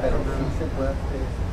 Pero sí se puede hacer.